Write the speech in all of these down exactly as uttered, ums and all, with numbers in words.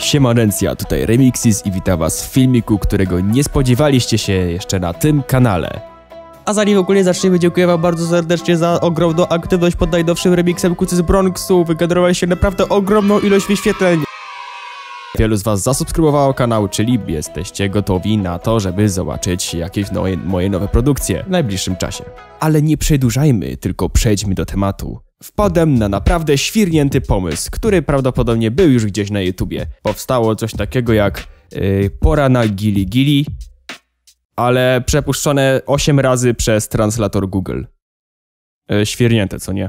Siemanencja, tutaj Remixis i witam was w filmiku, którego nie spodziewaliście się jeszcze na tym kanale. A zanim w ogóle zaczniemy, dziękuję wam bardzo serdecznie za ogromną aktywność pod najnowszym remixem Kucy z Bronxu. Wygenerowaliście naprawdę ogromną ilość wyświetleń. Wielu z was zasubskrybowało kanał, czyli jesteście gotowi na to, żeby zobaczyć jakieś nowe, moje nowe produkcje w najbliższym czasie. Ale nie przedłużajmy, tylko przejdźmy do tematu. Wpadłem na naprawdę świrnięty pomysł, który prawdopodobnie był już gdzieś na YouTubie. Powstało coś takiego jak yy, Pora na GiliGili, ale przepuszczone osiem razy przez translator Google. Yy, świrnięte, co nie?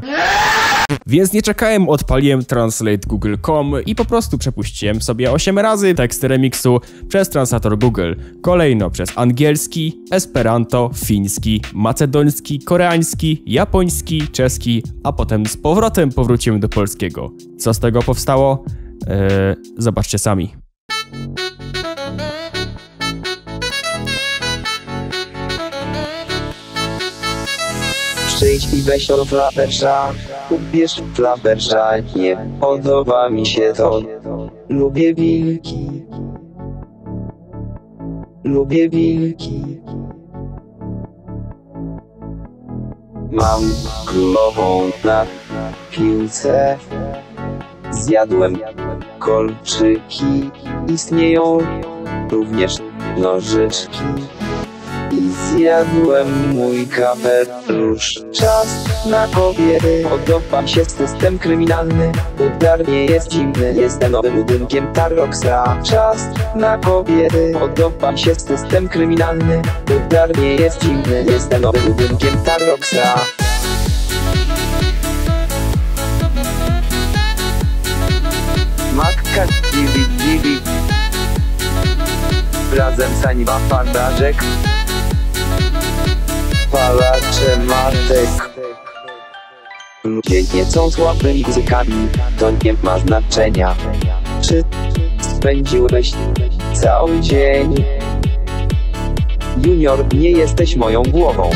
Więc nie czekałem, odpaliłem translate kropka google kropka com i po prostu przepuściłem sobie osiem razy tekst remiksu przez translator Google. Kolejno przez angielski, esperanto, fiński, macedoński, koreański, japoński, czeski, a potem z powrotem powróciłem do polskiego. Co z tego powstało? Eee, zobaczcie sami. Przyjdź i weź od Fluttershy, ubierz Fluttershy, nie podoba mi się to. Lubię wilki, lubię wilki. Mam królową na piłce, zjadłem kolczyki, istnieją również nożyczki. I zjadłem mój kapelusz. Czas na kobiety. Podoba mi się system kryminalny. Udarnie jest zimny. Jestem nowym budynkiem Tarloxa. Czas na kobiety. Podoba mi się system kryminalny. Udarnie jest zimny. Jestem nowym budynkiem Tarloxa. Matka Gili Gili razem Saniwa Fardażek palacze matek. Ludzie nie są słabymi muzykami, to nie ma znaczenia. Czy spędziłeś cały dzień? Junior, nie jesteś moją głową.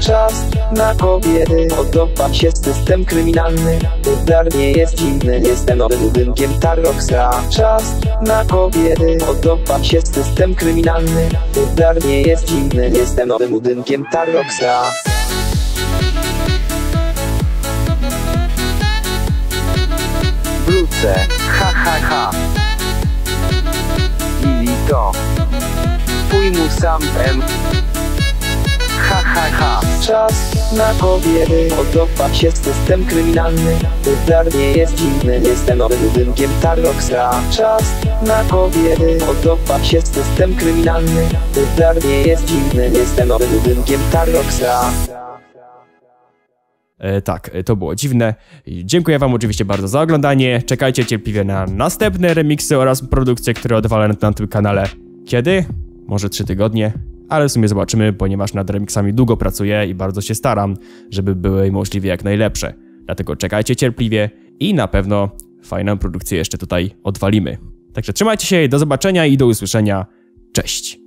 Czas na kobiety. Podoba mi się system kryminalny. Udarnie jest inny. Jestem nowym budynkiem Tarloxa. Czas na kobiety. Podoba mi się system kryminalny. Udarnie jest inny. Jestem nowym budynkiem Tarloxa. Wrócę. Ha ha ha. Lili to. Pój mu sam em. Ha, ha, ha. Czas na kobiety. Podoba mi się system kryminalny. Udarnie jest inny. Jestem nowym budynkiem Tarloxa. Czas na kobiety. Podoba mi się system kryminalny. Udarnie jest inny. Jestem nowym budynkiem Tarloxa. E, tak, to było dziwne. Dziękuję wam oczywiście bardzo za oglądanie. Czekajcie cierpliwie na następne remiksy oraz produkcje, które odwalę na tym kanale. Kiedy? Może trzy tygodnie? Ale w sumie zobaczymy, ponieważ nad remixami długo pracuję i bardzo się staram, żeby były możliwie jak najlepsze. Dlatego czekajcie cierpliwie i na pewno fajną produkcję jeszcze tutaj odwalimy. Także trzymajcie się, do zobaczenia i do usłyszenia. Cześć!